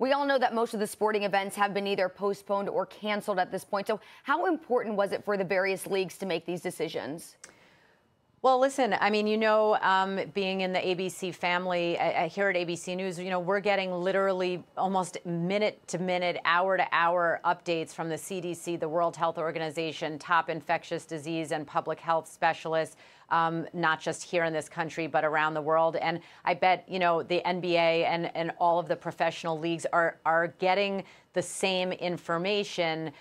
We all know that most of the sporting events have been either postponed or canceled at this point. So how important was it for the various leagues to make these decisions? Well, listen, I mean, you know, being in the ABC family here at ABC News, you know, we're getting literally almost minute to minute, hour to hour updates from the CDC, the World Health Organization, top infectious disease and public health specialists, not just here in this country, but around the world. And I bet, you know, the NBA and all of the professional leagues are getting the same information,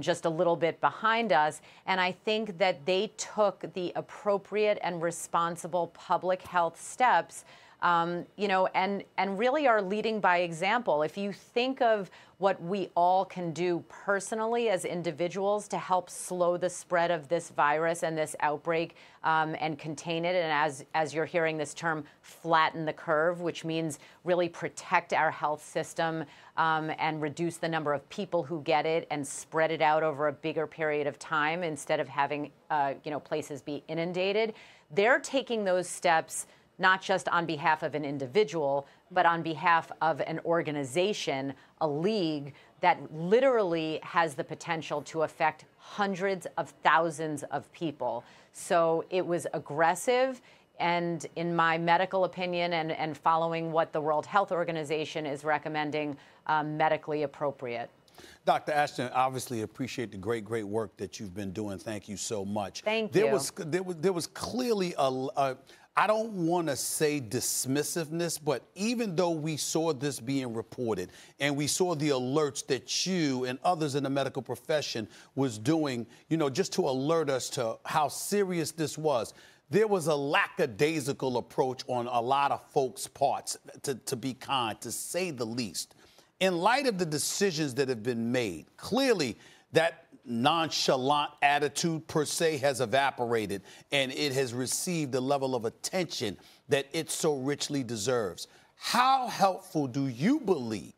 just a little bit behind us. And I think that they took the appropriate and responsible public health steps, you know, and really are leading by example. If you think of what we all can do personally as individuals to help slow the spread of this virus and this outbreak and contain it, and as you're hearing this term, flatten the curve, which means really protect our health system and reduce the number of people who get it and spread it out over a bigger period of time instead of having you know, places be inundated, they're taking those steps not just on behalf of an individual, but on behalf of an organization, a league that literally has the potential to affect hundreds of thousands of people. So it was aggressive. And in my medical opinion, and following what the World Health Organization is recommending, medically appropriate. Dr. Ashton, obviously appreciate the great, great work that you've been doing. Thank you so much. Thank you. There was clearly a I don't want to say dismissiveness, but even though we saw this being reported and we saw the alerts that you and others in the medical profession was doing, you know, just to alert us to how serious this was, there was a lackadaisical approach on a lot of folks' parts, to be kind, to say the least. In light of the decisions that have been made, clearly that nonchalant attitude per se has evaporated, and it has received the level of attention that it so richly deserves. How helpful do you believe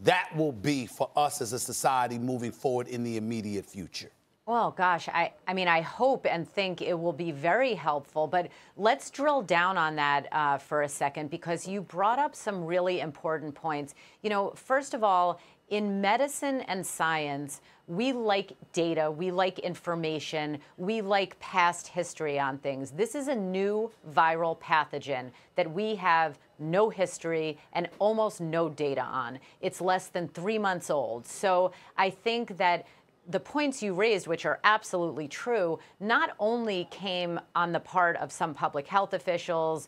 that will be for us as a society moving forward in the immediate future? Well, gosh, I mean, I hope and think it will be very helpful, but let's drill down on that for a second, because you brought up some really important points. You know, first of all, in medicine and science, we like data, we like information, we like past history on things. This is a new viral pathogen that we have no history and almost no data on. It's less than 3 months old. So I think that the points you raised, which are absolutely true, not only came on the part of some public health officials,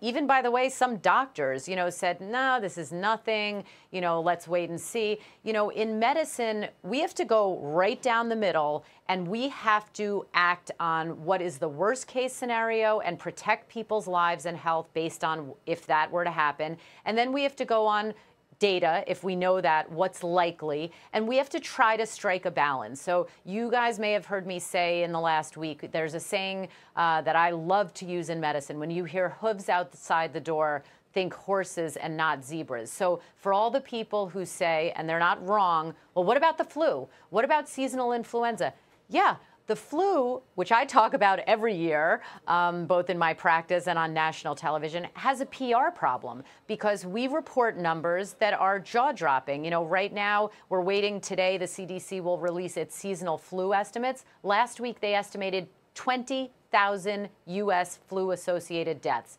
even, by the way, some doctors, you know, said, no, this is nothing, you know, let's wait and see. You know, in medicine, we have to go right down the middle, and we have to act on what is the worst case scenario and protect people's lives and health based on if that were to happen. And then we have to go on data, if we know that, what's likely, and we have to try to strike a balance. So you guys may have heard me say in the last week, there's a saying that I love to use in medicine: when you hear hooves outside the door, think horses and not zebras. So for all the people who say, and they're not wrong, well, what about the flu? What about seasonal influenza? Yeah. The flu, which I talk about every year, both in my practice and on national television, has a PR problem because we report numbers that are jaw-dropping. You know, right now, we're waiting today. The CDC will release its seasonal flu estimates. Last week, they estimated 20,000 U.S. flu-associated deaths.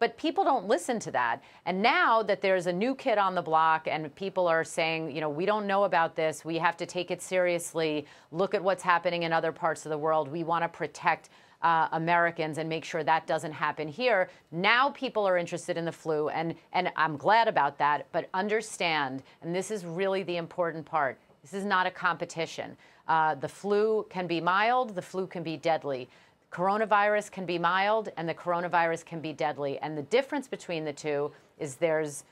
But people don't listen to that. And now that there's a new kid on the block and people are saying, you know, we don't know about this, we have to take it seriously, look at what's happening in other parts of the world, we want to protect Americans and make sure that doesn't happen here. Now people are interested in the flu, and I'm glad about that. But understand, and this is really the important part, this is not a competition. The flu can be mild, the flu can be deadly. Coronavirus can be mild, and the coronavirus can be deadly. And the difference between the two is there's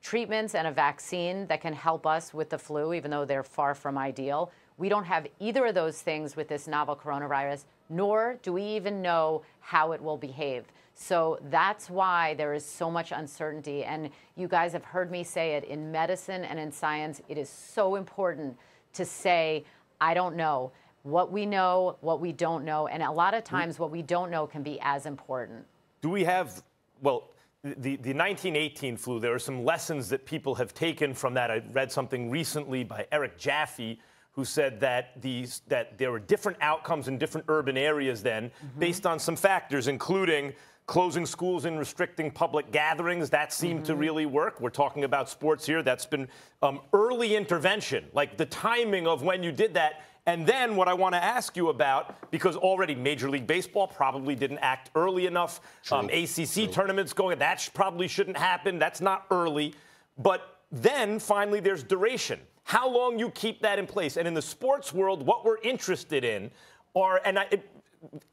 treatments and a vaccine that can help us with the flu, even though they're far from ideal. We don't have either of those things with this novel coronavirus, nor do we even know how it will behave. So that's why there is so much uncertainty. And you guys have heard me say it, in medicine and in science, it is so important to say, I don't know. What we know, what we don't know, and a lot of times what we don't know can be as important. Do we have, well, The 1918 flu, there are some lessons that people have taken from that. I read something recently by Eric Jaffe, who said that there were different outcomes in different urban areas then, based on some factors, including closing schools and restricting public gatherings. That seemed to really work. We're talking about sports here. That's been early intervention, like the timing of when you did that. And then what I want to ask you about, because already Major League Baseball probably didn't act early enough. ACC tournaments going, that probably shouldn't happen. That's not early. But then finally there's duration. How long you keep that in place. And in the sports world, what we're interested in are, and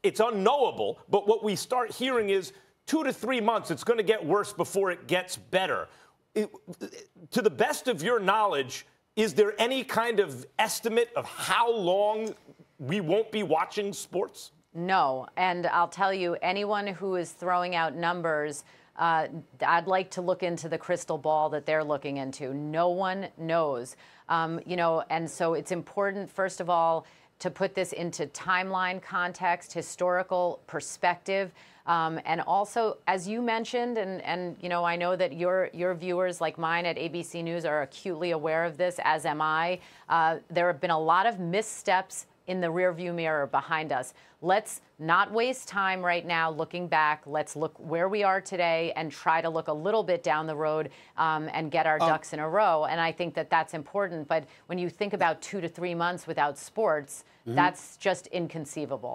it's unknowable, but what we start hearing is 2 to 3 months, it's going to get worse before it gets better. To the best of your knowledge, is there any kind of estimate of how long we won't be watching sports? No, and I'll tell you, anyone who is throwing out numbers, I'd like to look into the crystal ball that they're looking into. No one knows, you know, and so it's important, first of all, to put this into timeline context, historical perspective, and also, as you mentioned, and you know, I know that your viewers like mine at ABC News are acutely aware of this, as am I. There have been a lot of missteps in the rearview mirror behind us. Let's not waste time right now looking back. Let's look where we are today and try to look a little bit down the road and get our ducks in a row. And I think that that's important. But when you think about 2 to 3 months without sports, that's just inconceivable.